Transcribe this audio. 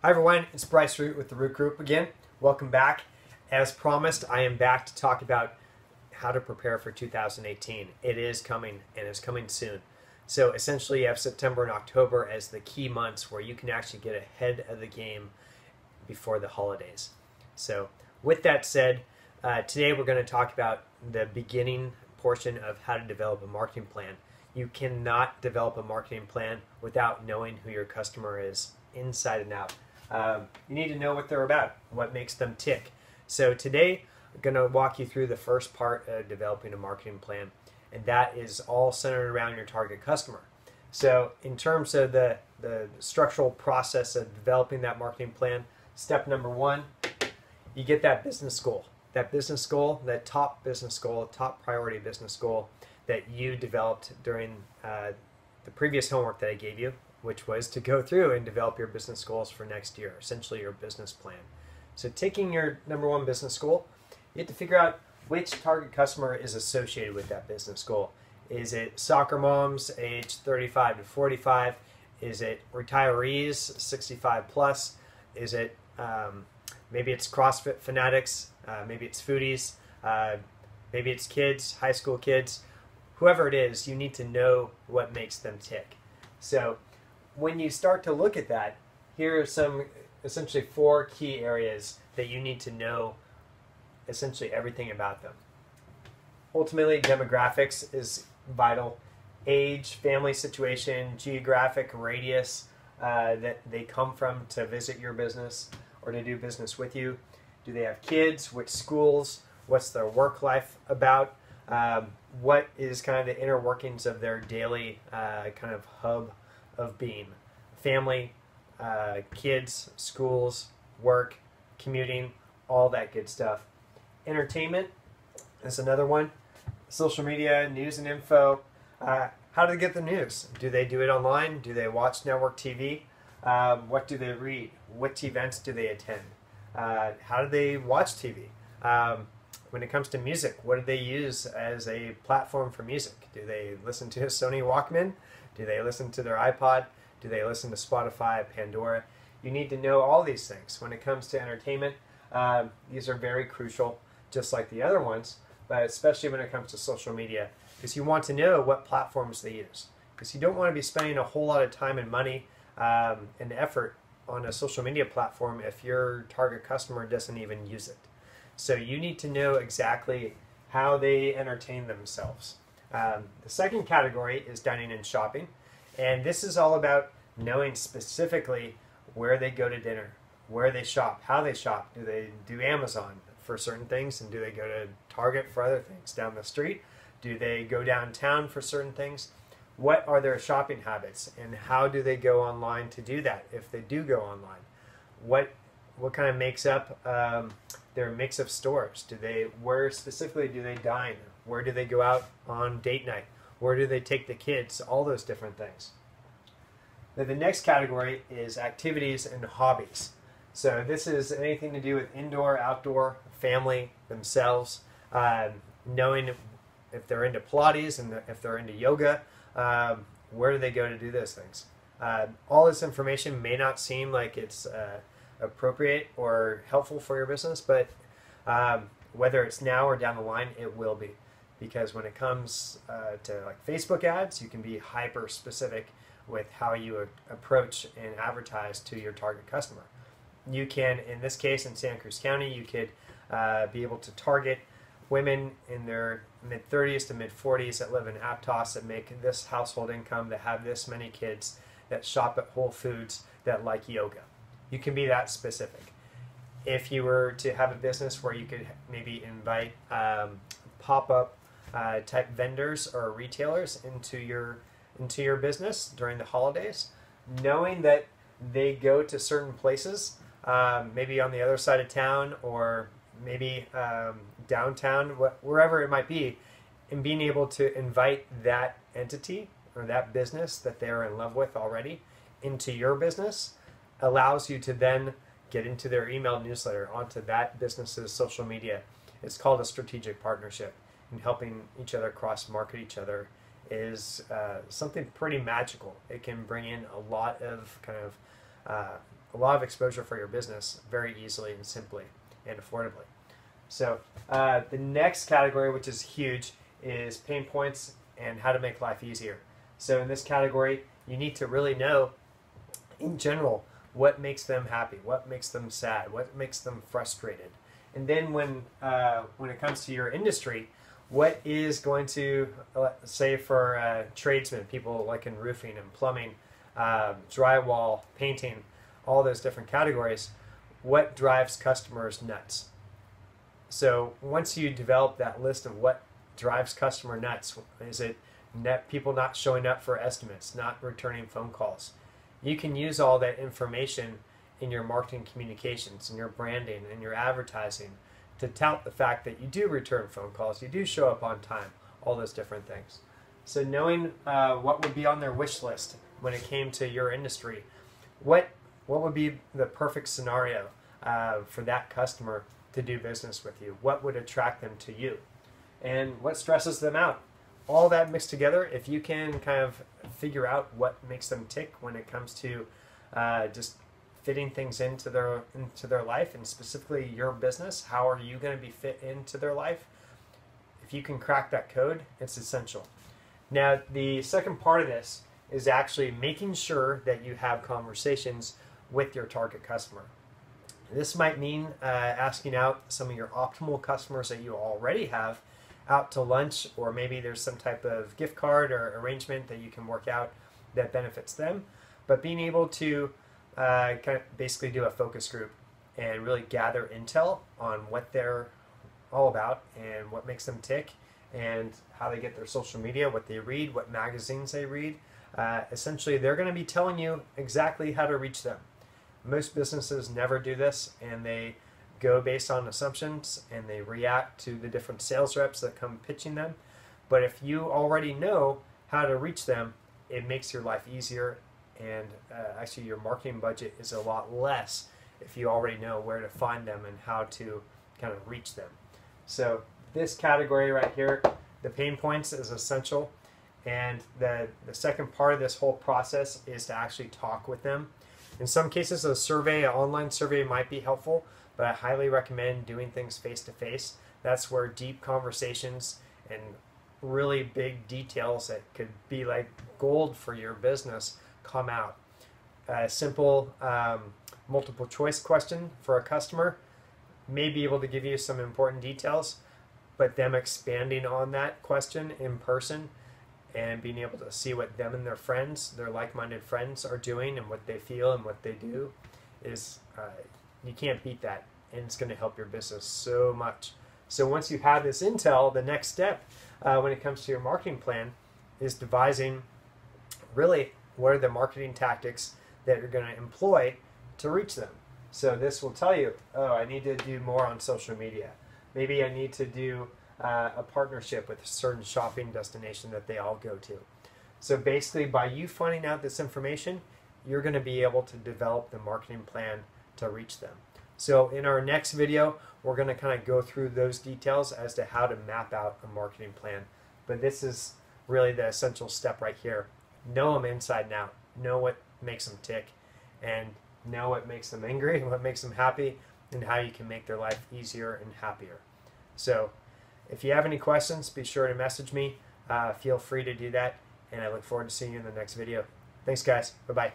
Hi everyone, it's Bryce Root with the Root Group again. Welcome back. As promised, I am back to talk about how to prepare for 2018. It is coming, and it's coming soon. So essentially, you have September and October as the key months where you can actually get ahead of the game before the holidays. So with that said, today we're going to talk about the beginning portion of how to develop a marketing plan. You cannot develop a marketing plan without knowing who your customer is inside and out. You need to know what they're about, what makes them tick. So today, I'm going to walk you through the first part of developing a marketing plan, and that is all centered around your target customer. So in terms of the structural process of developing that marketing plan, step number one, you get that business goal. That business goal, that top business goal, top priority business goal that you developed during the previous homework that I gave you, which was to go through and develop your business goals for next year, essentially your business plan. So taking your number one business goal, you have to figure out which target customer is associated with that business goal. Is it soccer moms age 35 to 45? Is it retirees 65 plus? Is it maybe it's CrossFit fanatics, maybe it's foodies, maybe it's kids, high school kids. Whoever it is, you need to know what makes them tick. So when you start to look at that, here are some essentially four key areas that you need to know essentially everything about them. Ultimately, demographics is vital. Age, family situation, geographic radius that they come from to visit your business or to do business with you. Do they have kids? Which schools? What's their work life about? What is kind of the inner workings of their daily kind of hub of being? Family, kids, schools, work, commuting, all that good stuff. Entertainment is another one. Social media, news and info. How do they get the news? Do they do it online? Do they watch network TV? What do they read? Which events do they attend? How do they watch TV? When it comes to music, what do they use as a platform for music? Do they listen to a Sony Walkman? Do they listen to their iPod? Do they listen to Spotify, Pandora? You need to know all these things. When it comes to entertainment, these are very crucial, just like the other ones, but especially when it comes to social media, because you want to know what platforms they use, because you don't want to be spending a whole lot of time and money and effort on a social media platform if your target customer doesn't even use it. So you need to know exactly how they entertain themselves. The second category is dining and shopping, and this is all about knowing specifically where they go to dinner, where they shop, how they shop. Do they do Amazon for certain things, and do they go to Target for other things down the street? Do they go downtown for certain things? What are their shopping habits, and how do they go online to do that if they do go online? What kind of makes up their mix of stores? Where specifically do they dine? Where do they go out on date night? Where do they take the kids? All those different things. Then the next category is activities and hobbies. So this is anything to do with indoor, outdoor, family, themselves, knowing if they're into Pilates and if they're into yoga, where do they go to do those things? All this information may not seem like it's appropriate or helpful for your business, but whether it's now or down the line, it will be, because when it comes to like Facebook ads, you can be hyper specific with how you approach and advertise to your target customer. You can, in this case in Santa Cruz County, you could be able to target women in their mid-30s to mid-40s that live in Aptos, that make this household income, that have this many kids, that shop at Whole Foods, that like yoga. You can be that specific. If you were to have a business where you could maybe invite pop-up type vendors or retailers into your business during the holidays, knowing that they go to certain places, maybe on the other side of town, or maybe downtown, wherever it might be, and being able to invite that entity or that business that they're in love with already into your business allows you to then get into their email newsletter, onto that business's social media. It's called a strategic partnership, and helping each other cross-market each other is something pretty magical. It can bring in a lot of kind of a lot of exposure for your business very easily and simply and affordably. So the next category, which is huge, is pain points and how to make life easier. So in this category, you need to really know in general what makes them happy, what makes them sad, what makes them frustrated. And then when it comes to your industry, what is going to, say for tradesmen, people like in roofing and plumbing, drywall, painting, all those different categories, what drives customers nuts? So once you develop that list of what drives customer nuts, is it people not showing up for estimates, not returning phone calls? You can use all that information in your marketing communications, in your branding, in your advertising to tout the fact that you do return phone calls, you do show up on time, all those different things. So knowing what would be on their wish list when it came to your industry, what would be the perfect scenario for that customer to do business with you? What would attract them to you? And what stresses them out? All that mixed together, if you can kind of figure out what makes them tick when it comes to just fitting things into their life, and specifically your business, how are you going to be fit into their life? If you can crack that code, it's essential. Now, the second part of this is actually making sure that you have conversations with your target customer. This might mean asking out some of your optimal customers that you already have out to lunch, or maybe there's some type of gift card or arrangement that you can work out that benefits them. But being able to kind of basically do a focus group and really gather intel on what they're all about and what makes them tick and how they get their social media, what they read, what magazines they read. Essentially, they're going to be telling you exactly how to reach them. Most businesses never do this, and they go based on assumptions and they react to the different sales reps that come pitching them. But if you already know how to reach them, it makes your life easier, and actually your marketing budget is a lot less if you already know where to find them and how to kind of reach them. So this category right here, the pain points, is essential. And the second part of this whole process is to actually talk with them. In some cases, a survey, an online survey, might be helpful, but I highly recommend doing things face-to-face. That's where deep conversations and really big details that could be like gold for your business come out. A simple multiple choice question for a customer may be able to give you some important details, but them expanding on that question in person and being able to see what them and their friends, their like-minded friends, are doing and what they feel and what they do is, you can't beat that, and it's going to help your business so much. So once you have this intel, the next step when it comes to your marketing plan is devising really what are the marketing tactics that you're going to employ to reach them. So this will tell you, oh, I need to do more on social media. Maybe I need to do a partnership with a certain shopping destination that they all go to. So basically, by you finding out this information, you're going to be able to develop the marketing plan to reach them. So in our next video, we're going to kind of go through those details as to how to map out a marketing plan. But this is really the essential step right here. Know them inside and out. Know what makes them tick, and know what makes them angry, what makes them happy, and how you can make their life easier and happier. So if you have any questions, be sure to message me. Feel free to do that, and I look forward to seeing you in the next video. Thanks, guys. Bye-bye.